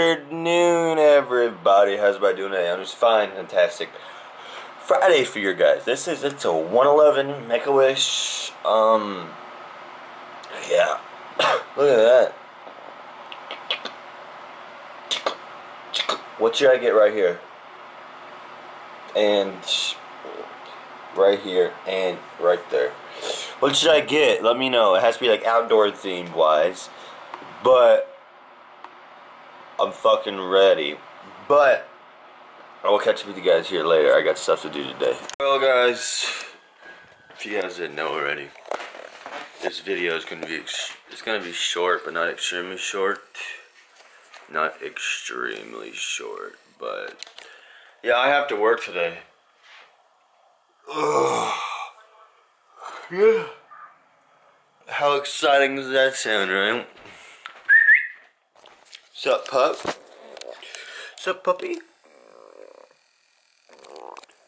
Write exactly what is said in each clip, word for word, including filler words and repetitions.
afternoon, everybody. How's everybody doing today? I'm just fine, fantastic. Friday for you guys. This is it's a one eleven Make a Wish. Um, yeah. Look at that. What should I get right here? And right here and right there. What should I get? Let me know. It has to be like outdoor themed wise, but I'm fucking ready. But I will catch up with you guys here later. I got stuff to do today. Well, guys, if you guys didn't know already, this video is gonna be it's gonna be short, but not extremely short. Not extremely short, but yeah, I have to work today. Ugh. Yeah. How exciting does that sound, right? Sup, pup? Sup, puppy?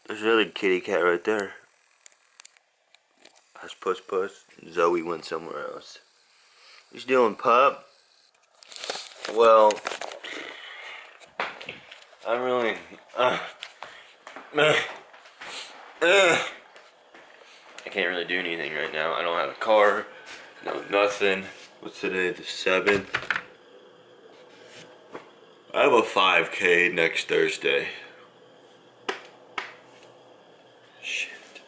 There's another kitty cat right there. That's Puss Puss. Zoe went somewhere else. What you doing, pup? Well, I'm really. Uh, uh, uh, I can't really do anything right now. I don't have a car. No, nothing. What's today? The seventh. I have a five K next Thursday. Shit.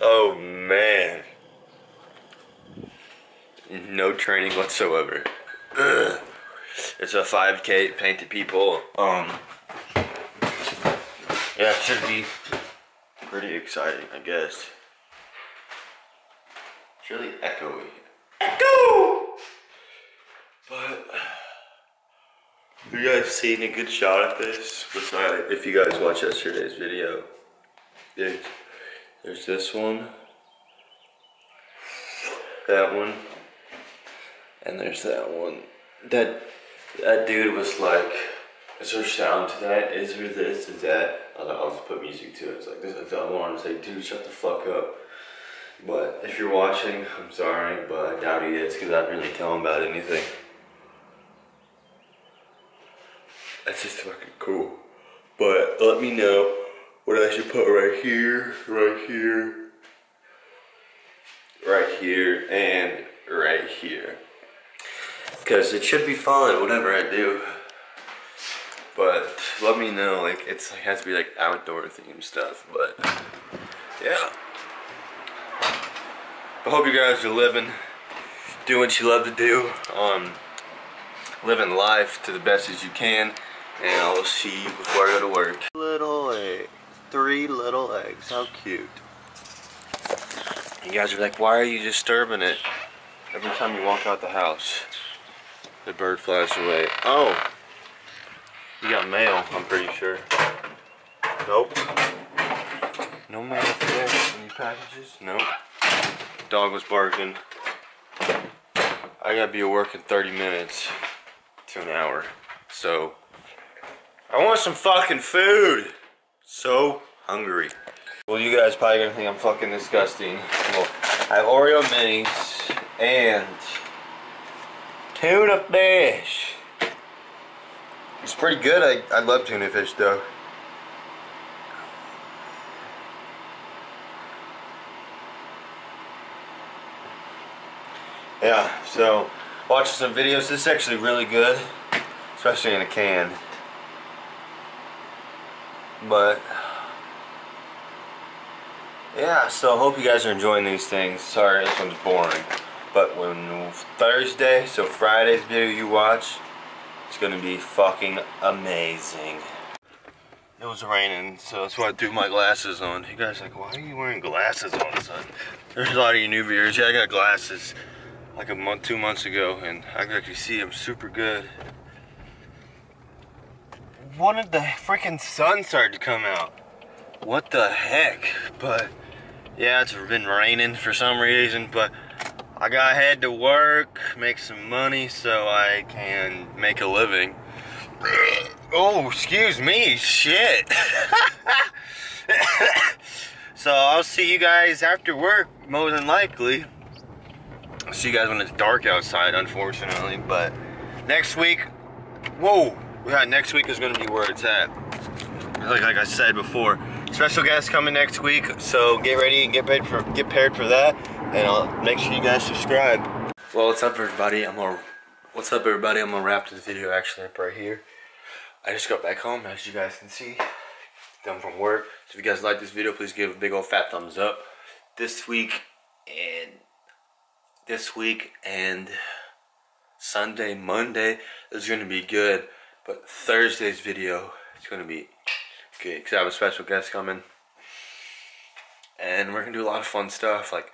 Oh, man. No training whatsoever. Ugh. It's a five K painted people. Um, yeah, it should be pretty exciting, I guess. It's really echoey. Echo! But have you guys seen a good shot at this? Besides, if you guys watched yesterday's video, there's, there's this one, that one, and there's that one. That that dude was like, is there sound to that? Is there this? Is that? I was like, I'll just put music to it. It's like, this is the other one. It's like, dude, shut the fuck up. But if you're watching, I'm sorry, but I doubt he is because I didn't really tell him about anything. That's just fucking cool. But let me know what I should put right here, right here, right here, and right here. Because it should be fun, whatever I do. But let me know, like, it's, it has to be like outdoor themed stuff. But yeah. I hope you guys are living, doing what you love to do, um, living life to the best as you can. And I will see you before I go to work. Little eggs. Three little eggs. How cute. You guys are like, why are you disturbing it? Every time you walk out the house, the bird flies away. Oh. You got mail, I'm pretty sure. Nope. No mail today. Any packages? Nope. Dog was barking. I gotta be at work in thirty minutes to an hour. So I want some fucking food. So hungry. Well, you guys probably gonna think I'm fucking disgusting. Well, I have Oreo minis and tuna fish. It's pretty good. I, I love tuna fish though. Yeah, so watching some videos. This is actually really good, especially in a can. But yeah, so hope you guys are enjoying these things. Sorry, this one's boring. But when Thursday, so Friday's video you watch, it's gonna be fucking amazing. It was raining, so that's why I threw my glasses on. You guys are like, why are you wearing glasses all of a sudden? There's a lot of you new viewers. Yeah, I got glasses like a month, two months ago, and I can actually see them super good. When did the freaking sun start to come out? What the heck? But yeah, it's been raining for some reason, but I gotta head to work, make some money so I can make a living. Oh, excuse me, shit. So I'll see you guys after work, more than likely. I'll see you guys when it's dark outside, unfortunately, but Next week, whoa, yeah, next week is gonna be where it's at. Like, like I said before, special guest coming next week, so get ready and get ready for, get paired for that, and I'll make sure you guys subscribe. Well, what's up everybody? I'm gonna, what's up everybody? I'm gonna wrap this video actually up right here. I just got back home, as you guys can see, done from work. So if you guys like this video, please give a big old fat thumbs up. This week and this week and Sunday, Monday is going to be good, but Thursday's video is going to be good because I have a special guest coming, and we're going to do a lot of fun stuff like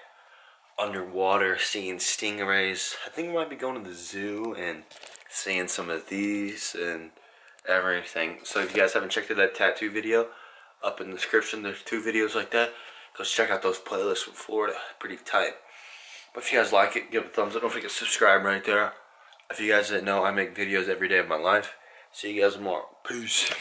underwater, seeing stingrays. I think we might be going to the zoo and seeing some of these and everything. So if you guys haven't checked out that tattoo video, up in the description there's two videos like that. Go check out those playlists from Florida, pretty tight. But if you guys like it, give it a thumbs up. Don't forget to subscribe right there. If you guys didn't know, I make videos every day of my life. See you guys tomorrow. Peace.